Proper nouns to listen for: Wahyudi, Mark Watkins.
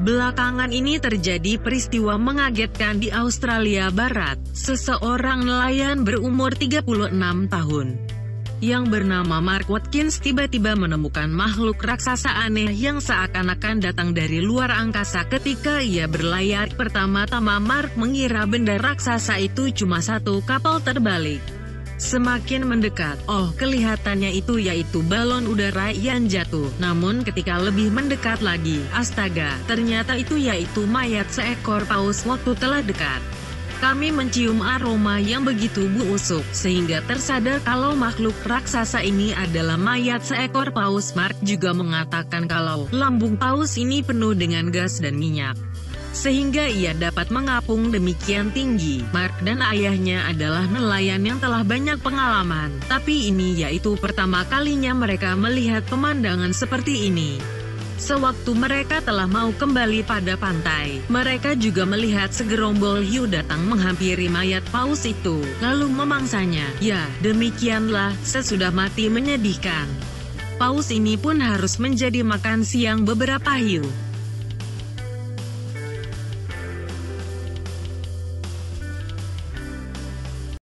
Belakangan ini terjadi peristiwa mengagetkan di Australia Barat. Seseorang nelayan berumur 36 tahun yang bernama Mark Watkins tiba-tiba menemukan makhluk raksasa aneh yang seakan-akan datang dari luar angkasa. Ketika ia berlayar, pertama-tama Mark mengira benda raksasa itu cuma satu kapal terbalik. Semakin mendekat, kelihatannya itu yaitu balon udara yang jatuh. Namun ketika lebih mendekat lagi, astaga, ternyata itu yaitu mayat seekor paus. Waktu telah dekat, kami mencium aroma yang begitu busuk, sehingga tersadar kalau makhluk raksasa ini adalah mayat seekor paus. Mark juga mengatakan kalau lambung paus ini penuh dengan gas dan minyak, sehingga ia dapat mengapung demikian tinggi. Mark dan ayahnya adalah nelayan yang telah banyak pengalaman, tapi ini yaitu pertama kalinya mereka melihat pemandangan seperti ini. Sewaktu mereka telah mau kembali pada pantai, mereka juga melihat segerombol hiu datang menghampiri mayat paus itu, lalu memangsanya. Ya, demikianlah, sesudah mati menyedihkan. Paus ini pun harus menjadi makan siang beberapa hiu.